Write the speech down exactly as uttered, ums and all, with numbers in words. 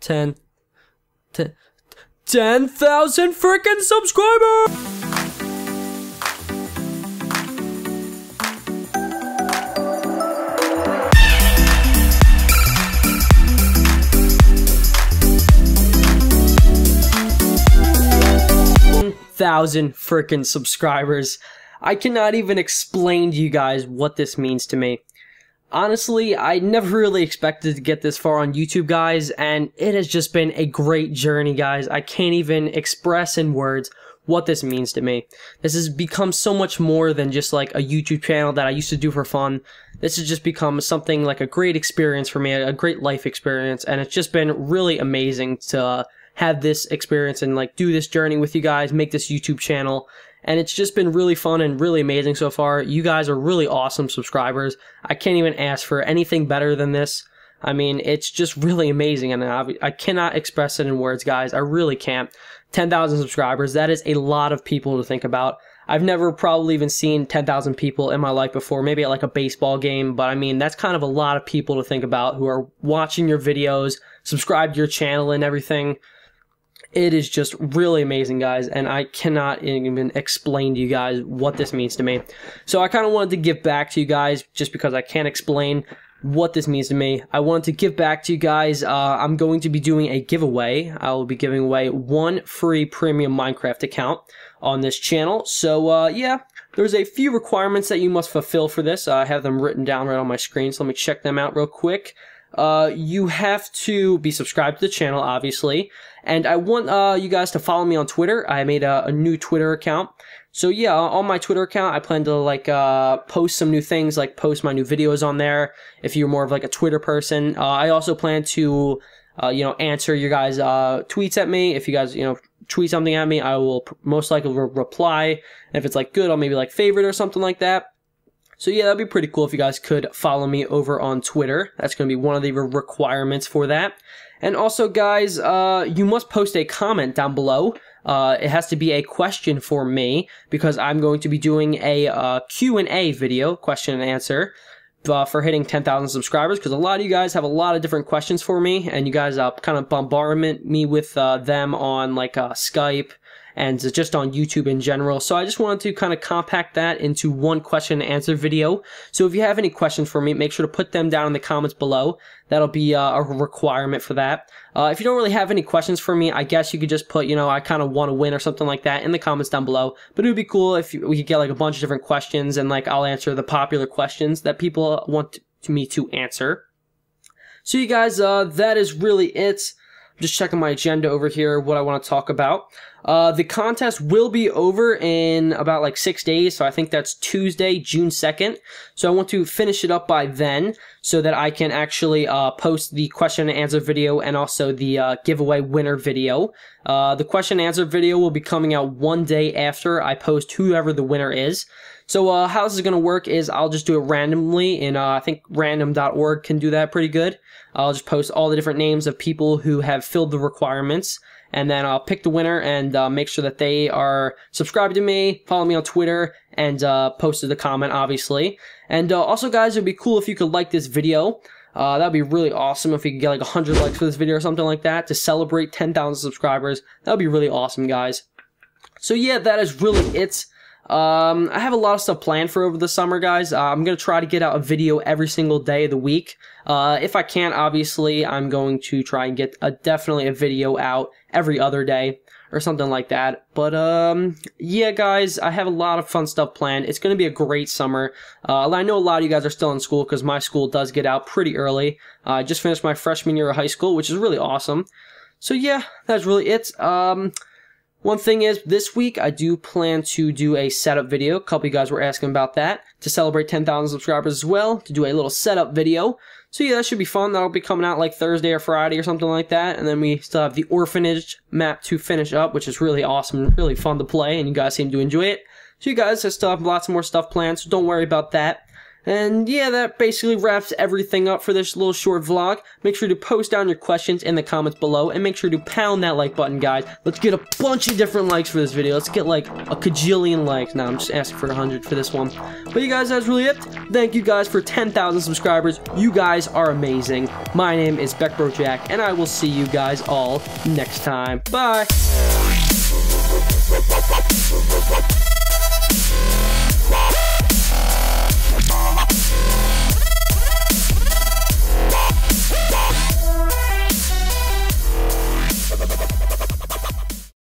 ten, ten, ten thousand freaking subscribers! Thousand freaking subscribers. I cannot even explain to you guys what this means to me. Honestly, I never really expected to get this far on YouTube, guys, and it has just been a great journey, guys. I can't even express in words what this means to me. This has become so much more than just like a YouTube channel that I used to do for fun. This has just become something like a great experience for me, a great life experience, and it's just been really amazing to uh, have this experience and like do this journey with you guys, make this YouTube channel, and it's just been really fun and really amazing so far. You guys are really awesome subscribers. I can't even ask for anything better than this. I mean, it's just really amazing, and I, I cannot express it in words, guys. I really can't. ten thousand subscribers, that is a lot of people to think about. I've never probably even seen ten thousand people in my life before, maybe at like a baseball game, but I mean, that's kind of a lot of people to think about who are watching your videos, subscribe to your channel and everything. It is just really amazing, guys, and I cannot even explain to you guys what this means to me. So I kind of wanted to give back to you guys just because I can't explain what this means to me. I wanted to give back to you guys. Uh, I'm going to be doing a giveaway. I will be giving away one free premium Minecraft account on this channel. So, uh, yeah, there's a few requirements that you must fulfill for this. Uh, I have them written down right on my screen, so let me check them out real quick. Uh, you have to be subscribed to the channel, obviously, and I want uh, you guys to follow me on Twitter. I made a, a new Twitter account, so yeah, on my Twitter account, I plan to like uh, post some new things, like post my new videos on there. If you're more of like a Twitter person, uh, I also plan to, uh, you know, answer your guys' uh, tweets at me. If you guys, you know, tweet something at me, I will most likely re reply. And if it's like good, I'll maybe like favorite or something like that. So yeah, that'd be pretty cool if you guys could follow me over on Twitter. That's going to be one of the requirements for that. And also, guys, uh, you must post a comment down below. Uh, it has to be a question for me because I'm going to be doing a uh, Q and A video, question and answer, uh, for hitting ten thousand subscribers, because a lot of you guys have a lot of different questions for me, and you guys uh, kind of bombard me with uh, them on like uh, Skype and just on YouTube in general. So I just wanted to kind of compact that into one question and answer video. So if you have any questions for me, make sure to put them down in the comments below. That'll be uh, a requirement for that. Uh, if you don't really have any questions for me, I guess you could just put, you know, I kind of want to win or something like that in the comments down below. But it would be cool if we could get like a bunch of different questions, and like I'll answer the popular questions that people want me to answer. So you guys, uh, that is really it. Just checking my agenda over here, what I want to talk about. Uh, the contest will be over in about like six days, so I think that's Tuesday, June second. So I want to finish it up by then so that I can actually uh, post the question and answer video and also the uh, giveaway winner video. Uh, the question and answer video will be coming out one day after I post whoever the winner is. So uh, how this is going to work is I'll just do it randomly, and uh, I think random dot org can do that pretty good. I'll just post all the different names of people who have filled the requirements, and then I'll pick the winner and uh, make sure that they are subscribed to me, follow me on Twitter, and uh, posted the comment, obviously. And uh, also, guys, it would be cool if you could like this video. Uh, that would be really awesome if we could get like one hundred likes for this video or something like that to celebrate ten thousand subscribers. That would be really awesome, guys. So yeah, that is really it. Um, I have a lot of stuff planned for over the summer, guys. Uh, I'm going to try to get out a video every single day of the week. Uh, if I can, obviously, I'm going to try and get a, definitely a video out every other day or something like that. But, um, yeah, guys, I have a lot of fun stuff planned. It's going to be a great summer. Uh, I know a lot of you guys are still in school because my school does get out pretty early. Uh, I just finished my freshman year of high school, which is really awesome. So, yeah, that's really it. Um... One thing is, this week I do plan to do a setup video. A couple of you guys were asking about that, to celebrate ten thousand subscribers as well, to do a little setup video. So yeah, that should be fun. That'll be coming out like Thursday or Friday or something like that. And then we still have the orphanage map to finish up, which is really awesome and really fun to play, and you guys seem to enjoy it. So you guys, I still have lots more stuff planned, so don't worry about that. And yeah, that basically wraps everything up for this little short vlog. Make sure to post down your questions in the comments below, and make sure to pound that like button, guys. Let's get a bunch of different likes for this video. Let's get like a kajillion likes. Nah, I'm just asking for a hundred for this one. But you guys, that's really it. Thank you guys for ten thousand subscribers. You guys are amazing. My name is BeckBroJack, and I will see you guys all next time. Bye!